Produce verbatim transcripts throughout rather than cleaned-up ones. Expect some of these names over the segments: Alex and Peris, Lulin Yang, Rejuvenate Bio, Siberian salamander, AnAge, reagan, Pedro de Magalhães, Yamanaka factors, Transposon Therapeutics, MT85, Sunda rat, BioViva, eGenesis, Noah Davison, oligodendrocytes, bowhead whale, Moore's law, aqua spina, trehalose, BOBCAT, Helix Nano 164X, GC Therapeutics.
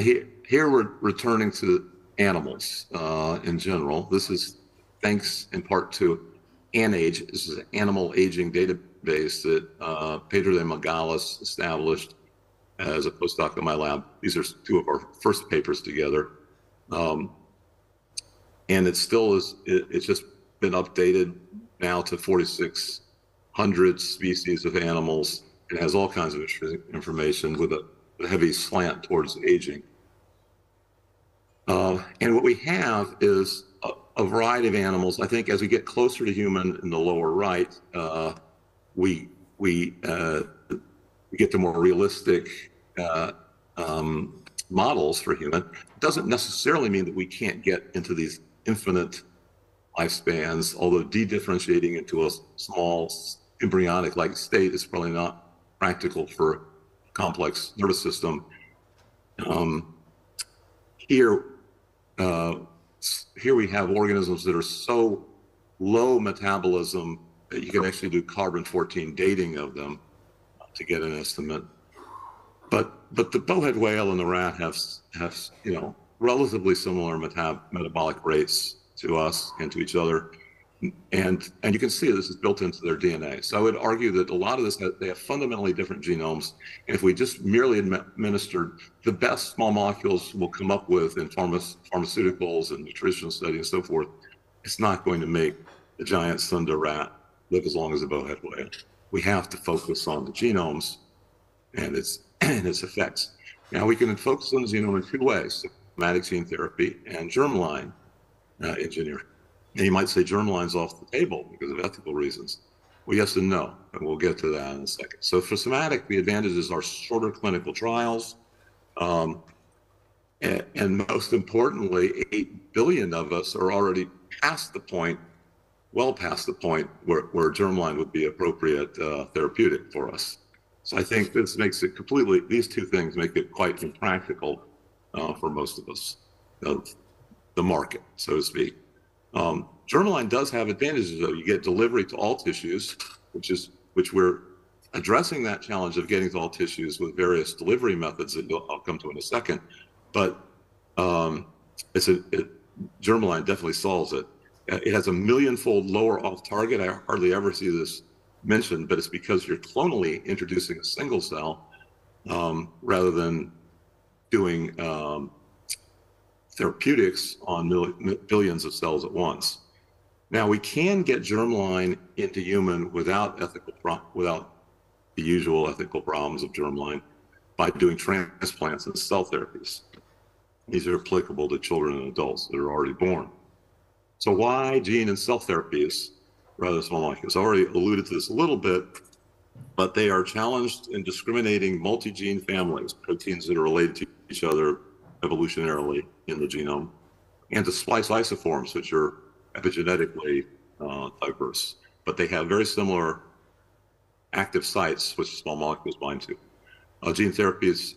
here, here we're returning to animals uh, in general. This is thanks in part to AnAge. This is an animal aging database that uh, Pedro de Magalhães established as a postdoc in my lab. These are two of our first papers together. Um, and it still is, it, it's just been updated now to forty-six hundred species of animals. It has all kinds of information with a, a heavy slant towards aging. Uh, and what we have is a, a variety of animals. I think as we get closer to human in the lower right, uh, we, we, uh, we get to more realistic uh, um, models for human. It doesn't necessarily mean that we can't get into these infinite lifespans, although de-differentiating into a small embryonic-like state is probably not practical for a complex nervous system. Um, here, uh, here we have organisms that are so low metabolism that you can actually do carbon fourteen dating of them to get an estimate. But but the bowhead whale and the rat have have you know relatively similar metab metabolic rates to us and to each other, and and you can see this is built into their D N A. So I would argue that a lot of this, they have fundamentally different genomes. And if we just merely administered the best small molecules we'll come up with in pharma, pharmaceuticals and nutritional studies and so forth, it's not going to make the giant Sunda rat live as long as the bowhead whale. We have to focus on the genomes and its and its effects. Now we can focus on the genome in two ways: somatic gene therapy and germline uh, engineering. And you might say germline's off the table because of ethical reasons. Well, yes and no, and we'll get to that in a second. So for somatic, the advantages are shorter clinical trials, um, and, and most importantly, eight billion of us are already past the point. well past the point where, where germline would be appropriate uh, therapeutic for us. So I think this makes it completely, these two things make it quite impractical uh, for most of us, uh, the market, so to speak. Um, germline does have advantages though. You get delivery to all tissues, which is, which we're addressing that challenge of getting to all tissues with various delivery methods that I'll come to in a second. But um, it's a, it, germline definitely solves it. It has a million-fold lower off-target. I hardly ever see this mentioned, but it's because you're clonally introducing a single cell um, rather than doing um, therapeutics on billions of cells at once. Now, we can get germline into human without ethical pro without the usual ethical problems of germline by doing transplants and cell therapies. These are applicable to children and adults that are already born. So why gene and cell therapies rather than small molecules? I already alluded to this a little bit, but they are challenged in discriminating multi-gene families, proteins that are related to each other evolutionarily in the genome, and to splice isoforms, which are epigenetically uh, diverse, but they have very similar active sites which small molecules bind to. Uh, gene therapies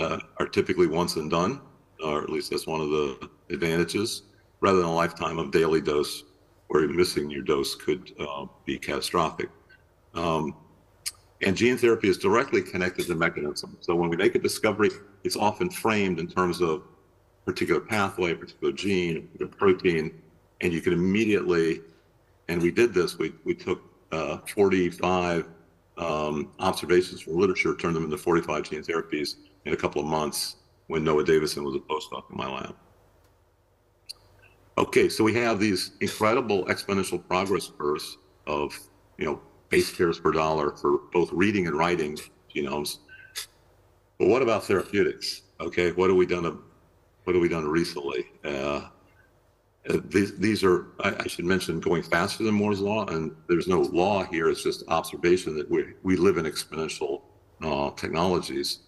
uh, are typically once and done, or at least that's one of the advantages, rather than a lifetime of daily dose, where missing your dose could uh, be catastrophic. Um, and gene therapy is directly connected to mechanism. So when we make a discovery, it's often framed in terms of particular pathway, particular gene, the protein, and you can immediately, and we did this, we, we took uh, forty-five um, observations from literature, turned them into forty-five gene therapies in a couple of months when Noah Davison was a postdoc in my lab. Okay, so we have these incredible exponential progress curves of, you know, base pairs per dollar for both reading and writing genomes. But what about therapeutics? Okay, what have we done? To, what have we done recently? Uh, these, these are, I, I should mention, going faster than Moore's law, and there's no law here. It's just observation that we we live in exponential uh, technologies.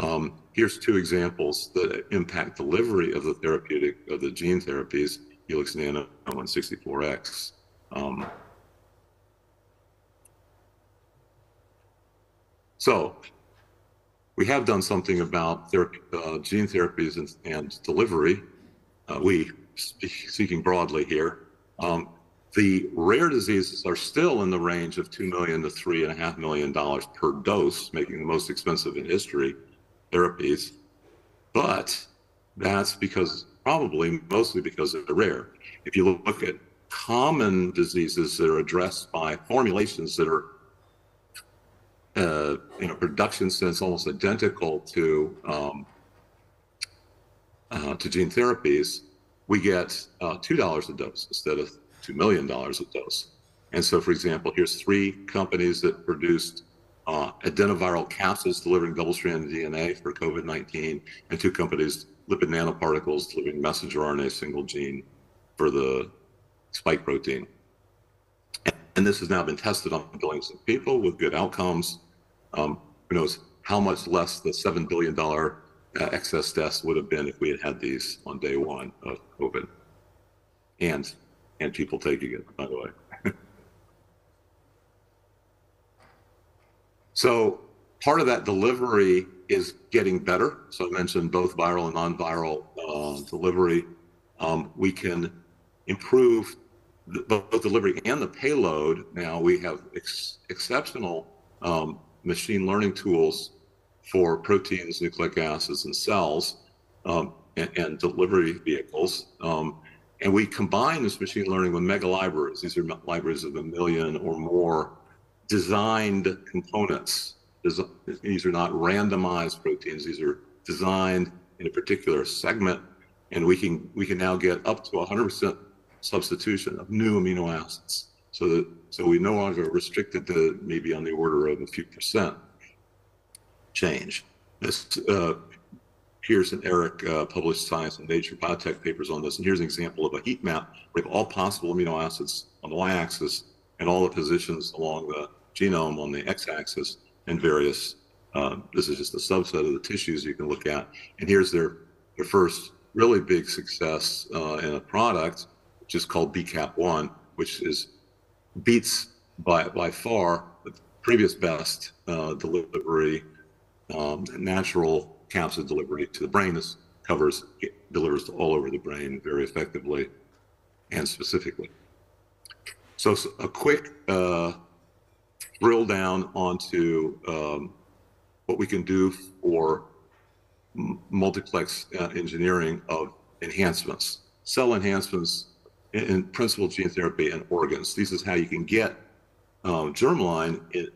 Um, here's two examples that impact delivery of the therapeutic, of the gene therapies, Helix Nano one sixty-four X. Um, so we have done something about therapy, uh, gene therapies and, and delivery. Uh, we, speaking broadly here, um, the rare diseases are still in the range of two million dollars to three point five million dollars per dose, making the most expensive in history therapies. But that's because, probably mostly because they're rare. If you look at common diseases that are addressed by formulations that are, uh, you know, production sense almost identical to um, uh, to gene therapies, we get uh, two dollars a dose instead of two million dollars a dose. And so, for example, here's three companies that produced uh, adenoviral capsules delivering double-stranded D N A for COVID nineteen, and two companies, lipid nanoparticles delivering messenger R N A single gene for the spike protein. And this has now been tested on billions of people with good outcomes. Um, who knows how much less the seven billion dollars uh, excess deaths would have been if we had had these on day one of COVID. And, and people taking it, by the way. So part of that delivery is getting better. So I mentioned both viral and non-viral uh, delivery. Um, we can improve the, both delivery and the payload. Now we have ex exceptional um, machine learning tools for proteins, nucleic acids, and cells, um, and, and delivery vehicles. Um, and we combine this machine learning with mega libraries. These are libraries of a million or more designed components. These are not randomized proteins. These are designed in a particular segment, and we can we can now get up to one hundred percent substitution of new amino acids. So that so we no longer are restricted to maybe on the order of a few percent change. This uh, Pierce and Eric uh, published Science and Nature biotech papers on this, and here's an example of a heat map. We have all possible amino acids on the y-axis, and all the positions along the genome on the x-axis, and various, uh, this is just a subset of the tissues you can look at. And here's their, their first really big success uh, in a product, which is called B C A P one, which is beats by, by far the previous best uh, delivery, um, natural capsid delivery to the brain. This covers, delivers all over the brain very effectively and specifically. So a quick uh, drill down onto um, what we can do for multiplex uh, engineering of enhancements, cell enhancements in, in principal gene therapy and organs. This is how you can get um, germline in,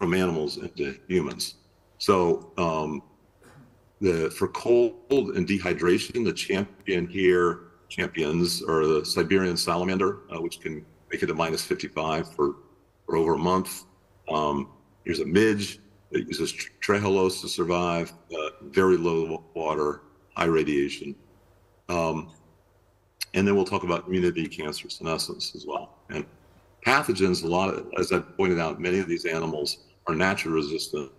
from animals into humans. So um, the for cold and dehydration, the champion here, champions are the Siberian salamander, uh, which can make it to minus fifty-five for, for over a month. Um, here's a midge that uses trehalose to survive, uh, very low water, high radiation. Um, and then we'll talk about immunity, cancer, senescence as well. And pathogens, a lot of, as I pointed out, many of these animals are naturally resistant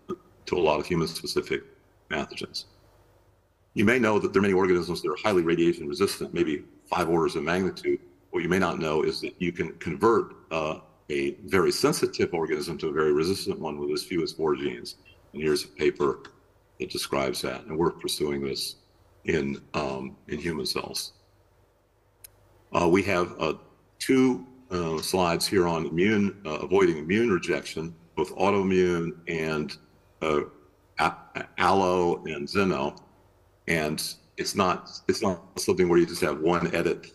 to a lot of human-specific pathogens. You may know that there are many organisms that are highly radiation resistant, maybe five orders of magnitude. What you may not know is that you can convert uh, a very sensitive organism to a very resistant one with as few as four genes. And here's a paper that describes that. And we're pursuing this in, um, in human cells. Uh, we have uh, two uh, slides here on immune, uh, avoiding immune rejection, both autoimmune and uh, allo and xeno. And it's not, it's not something where you just have one edit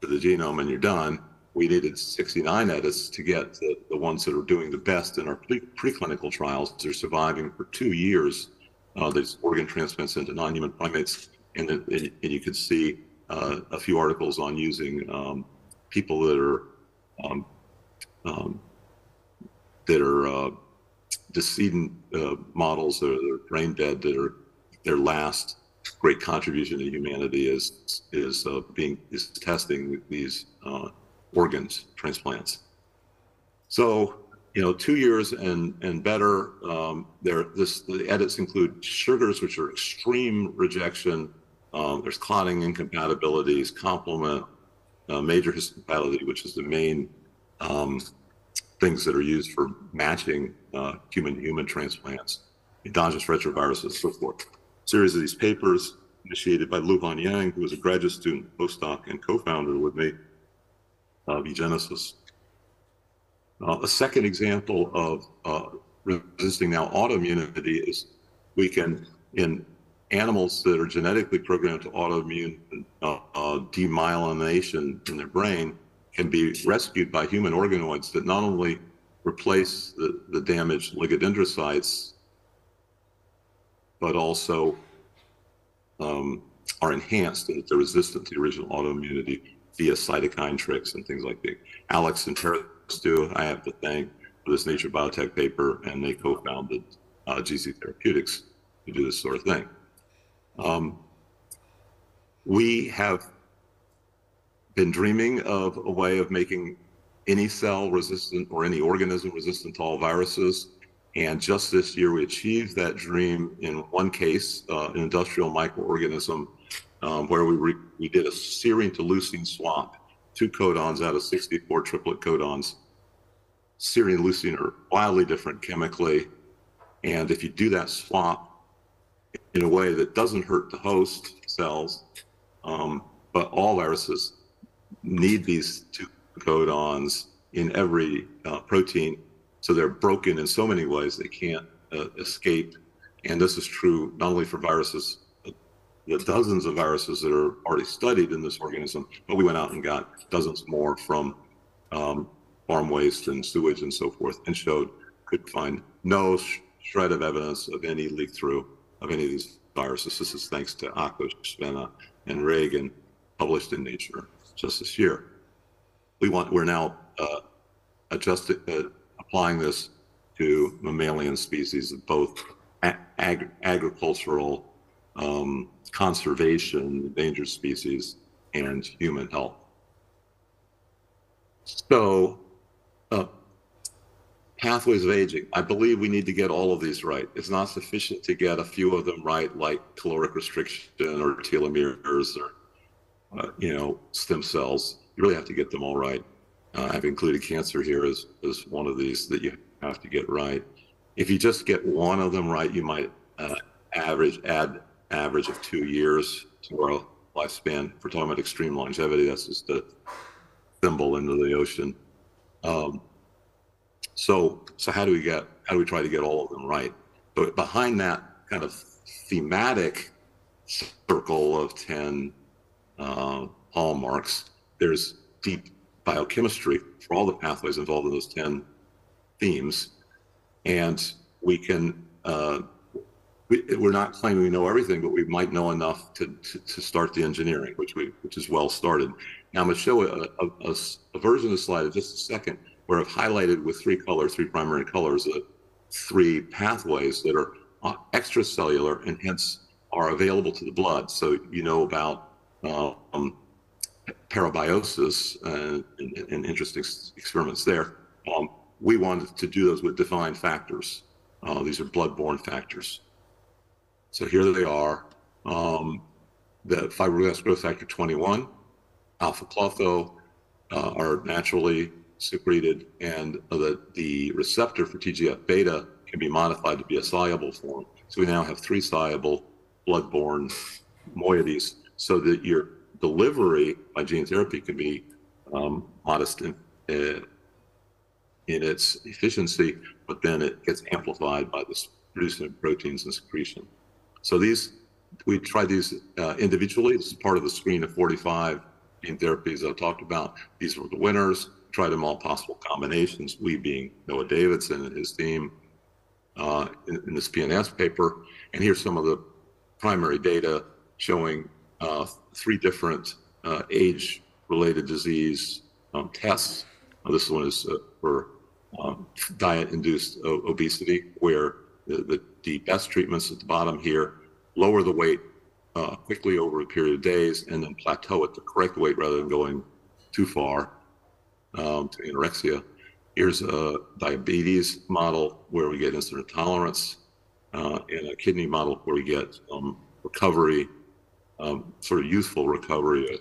to the genome and you're done. We needed sixty-nine edits to get the, the ones that are doing the best in our pre preclinical trials. They're surviving for two years. Uh, these organ transplants into non-human primates, and, the, and, and you can see uh, a few articles on using um, people that are um, um, that are uh, decedent uh, models that are brain dead. That are their last great contribution to humanity is is uh, being is testing these uh, organs transplants. So you know, two years and and better. Um, there, this the edits include sugars, which are extreme rejection. Um, there's clotting incompatibilities, complement, uh, major histocompatibility, which is the main um, things that are used for matching uh, human human transplants, endogenous retroviruses, and so forth. Series of these papers initiated by Lulin Yang, who was a graduate student, postdoc, and co-founder with me of eGenesis. Uh, a second example of uh, resisting now autoimmunity is we can, in animals that are genetically programmed to autoimmune uh, uh, demyelination in their brain can be rescued by human organoids that not only replace the, the damaged oligodendrocytes, but also um, are enhanced and that they're resistant to the original autoimmunity via cytokine tricks and things like that. Alex and Peris do, I have to thank for this Nature Biotech paper, and they co-founded uh, G C Therapeutics to do this sort of thing. Um, we have been dreaming of a way of making any cell resistant or any organism resistant to all viruses. And just this year, we achieved that dream in one case, uh, an industrial microorganism, um, where we, re we did a serine to leucine swap, two codons out of sixty-four triplet codons. Serine and leucine are wildly different chemically. And if you do that swap in a way that doesn't hurt the host cells, um, but all viruses need these two codons in every uh, protein. So they're broken in so many ways they can't uh, escape. And this is true not only for viruses, the dozens of viruses that are already studied in this organism, but we went out and got dozens more from um, farm waste and sewage and so forth, and showed, could find no sh shred of evidence of any leak through of any of these viruses. This is thanks to aqua spina and reagan, published in Nature just this year. We want, we're now uh, adjusted, uh, applying this to mammalian species of both ag agricultural um, conservation, endangered species, and human health. So, uh, pathways of aging. I believe we need to get all of these right. It's not sufficient to get a few of them right, like caloric restriction or telomeres or, uh, you know, stem cells. You really have to get them all right. Uh, I've included cancer here as, as one of these that you have to get right. If you just get one of them right, you might uh, average add average of two years to our lifespan. If we're talking about extreme longevity, that's just a thimble into the ocean. Um, So, so how do we get, how do we try to get all of them right? But behind that kind of thematic circle of ten uh, hallmarks, there's deep biochemistry for all the pathways involved in those ten themes. And we can, uh, we, we're not claiming we know everything, but we might know enough to, to, to start the engineering, which, we, which is well started. Now I'm gonna show a, a, a version of the slide in just a second, where I've highlighted with three colors, three primary colors, the three pathways that are extracellular and hence are available to the blood. So you know about um, parabiosis uh, and, and interesting experiments there. Um, we wanted to do those with defined factors. Uh, these are blood-borne factors. So here they are. Um, the fibroblast growth factor twenty-one, alpha-klotho uh, are naturally secreted, and the, the receptor for T G F beta can be modified to be a soluble form. So we now have three soluble blood-borne moieties, so that your delivery by gene therapy can be um, modest in, uh, in its efficiency, but then it gets amplified by the producing of proteins and secretion. So these, we tried these uh, individually. This is part of the screen of forty-five gene therapies I've talked about. These were the winners. Tried them all possible combinations, we being Noah Davison and his team uh, in, in this P N S paper. And here's some of the primary data showing uh, three different uh, age-related disease um, tests. Uh, this one is uh, for um, diet-induced obesity, where the, the, the best treatments at the bottom here lower the weight uh, quickly over a period of days and then plateau at the correct weight rather than going too far. Um, to anorexia. Here's a diabetes model where we get insulin intolerance, uh, and a kidney model where we get um, recovery, um, sort of youthful recovery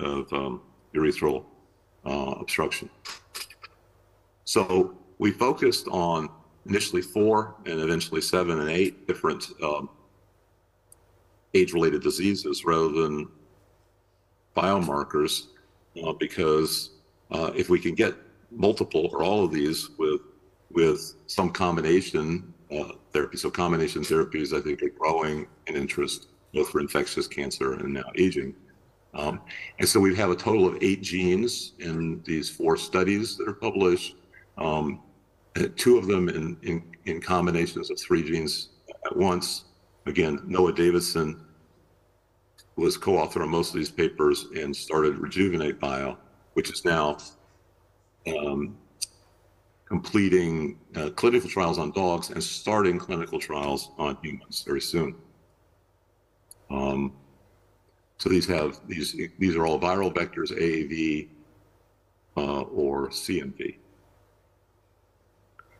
of um, urethral uh, obstruction. So we focused on initially four and eventually seven and eight different um, age-related diseases rather than biomarkers, uh, because Uh, if we can get multiple or all of these with with some combination uh, therapy. So combination therapies, I think, are growing in interest, both for infectious cancer and now aging. Um, and so we have a total of eight genes in these four studies that are published, um, two of them in, in, in combinations of three genes at once. Again, Noah Davison was co-author on most of these papers and started Rejuvenate Bio, which is now um, completing uh, clinical trials on dogs and starting clinical trials on humans very soon. Um, so these have these these are all viral vectors, A A V uh, or C M V.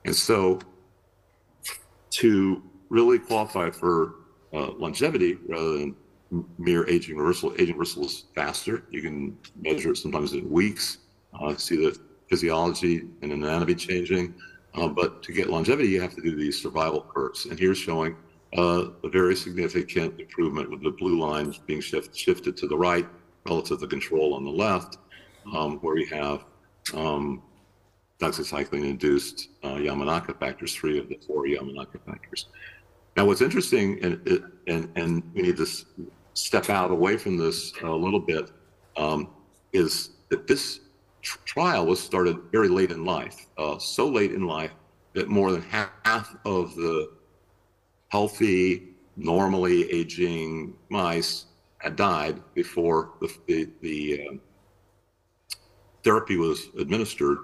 And so to really qualify for uh, longevity rather than mere aging reversal, aging reversal is faster. You can measure it sometimes in weeks, uh, see the physiology and anatomy changing. Uh, but to get longevity, you have to do these survival curves. And here's showing uh, a very significant improvement with the blue lines being shift, shifted to the right relative to the control on the left, um, where we have um, doxycycline-induced uh, Yamanaka factors, three of the four Yamanaka factors. Now, what's interesting, and, and, and we need to step out away from this a little bit, um, is that this tr trial was started very late in life, uh, so late in life that more than half of the healthy, normally aging mice had died before the, the, the um, therapy was administered.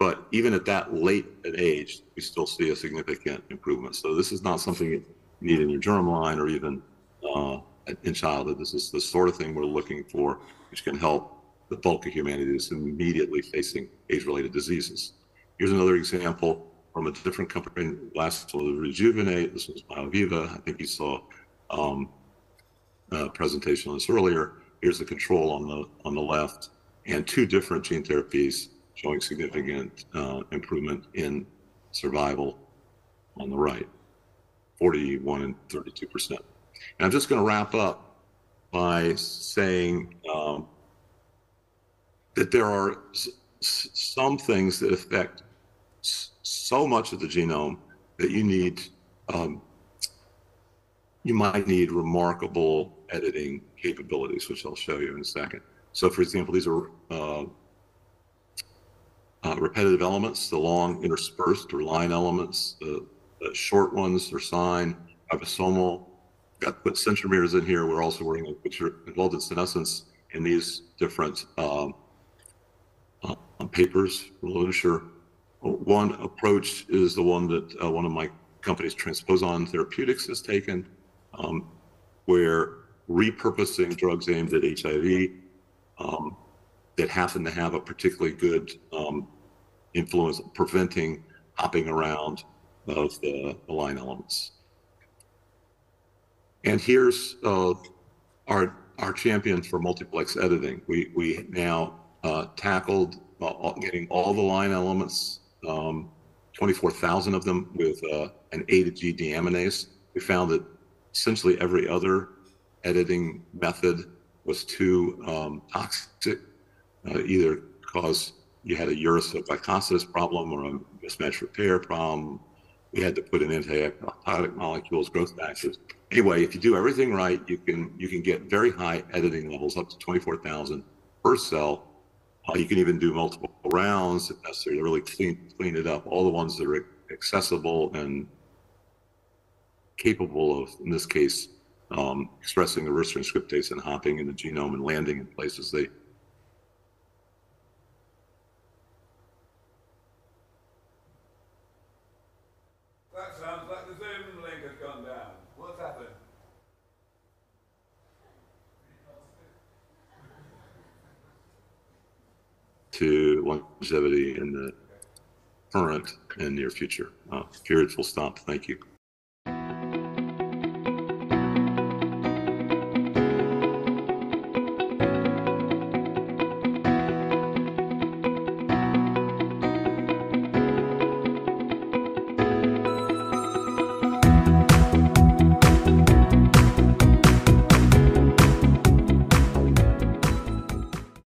But even at that late an age, we still see a significant improvement. So this is not something you need in your germline or even uh, in childhood. This is the sort of thing we're looking for, which can help the bulk of humanity that's immediately facing age-related diseases. Here's another example from a different company, last to Rejuvenate. This was BioViva. I think you saw um, a presentation on this earlier. Here's the control on the, on the left, and two different gene therapies showing significant uh, improvement in survival on the right, forty-one and thirty-two percent. And I'm just gonna wrap up by saying um, that there are s some things that affect s so much of the genome that you need, um, you might need remarkable editing capabilities, which I'll show you in a second. So for example, these are, uh, Uh, repetitive elements, the long interspersed or line elements, the, the short ones are sign, ribosomal. Got to put centromeres in here. We're also working which are involved in senescence in these different um, uh, papers, literature. One approach is the one that uh, one of my companies, Transposon Therapeutics, has taken, um, where repurposing drugs aimed at H I V um, that happen to have a particularly good um, influence preventing hopping around of the, the line elements. And here's uh, our our champion for multiplex editing. We we now uh, tackled uh, getting all the line elements, um, twenty-four thousand of them, with uh, an A to G deaminase. We found that essentially every other editing method was too um, toxic. Uh, either because you had a uracylglycosidas problem or a mismatch repair problem. We had to put in antibiotic molecules, growth factors. Anyway, if you do everything right, you can you can get very high editing levels, up to twenty-four thousand per cell. Uh, you can even do multiple rounds if necessary to really clean clean it up. All the ones that are accessible and capable of, in this case, um, expressing the reverse transcriptase and hopping in the genome and landing in places they to longevity in the current and near future. Uh, periods will stop. Thank you.